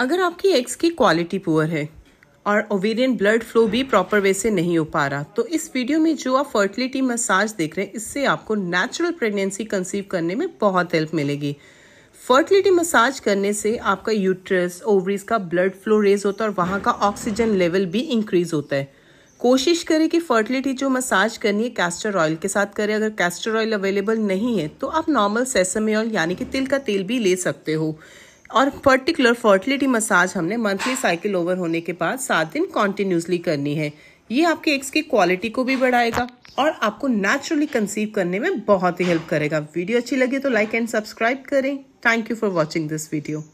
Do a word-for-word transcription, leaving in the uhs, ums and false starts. अगर आपकी एग्स की क्वालिटी पुअर है और ओवेरियन ब्लड फ्लो भी प्रॉपर वे से नहीं हो पा रहा, तो इस वीडियो में जो आप फर्टिलिटी मसाज देख रहे हैं, इससे आपको नेचुरल प्रेगनेंसी कंसीव करने में बहुत हेल्प मिलेगी। फर्टिलिटी मसाज करने से आपका यूट्रस, ओवरीज का ब्लड फ्लो रेज होता है और वहाँ का ऑक्सीजन लेवल भी इंक्रीज होता है। कोशिश करें कि फर्टिलिटी जो मसाज करनी है कैस्टर ऑयल के साथ करें। अगर कैस्टर ऑयल अवेलेबल नहीं है तो आप नॉर्मल सेसमे ऑयल यानी कि तिल का तेल भी ले सकते हो। और पर्टिकुलर फर्टिलिटी मसाज हमने मंथली साइकिल ओवर होने के बाद सात दिन कॉन्टीन्यूसली करनी है। ये आपके एग्स की क्वालिटी को भी बढ़ाएगा और आपको नेचुरली कंसीव करने में बहुत ही हेल्प करेगा। वीडियो अच्छी लगी तो लाइक एंड सब्सक्राइब करें। Thank you for watching this video.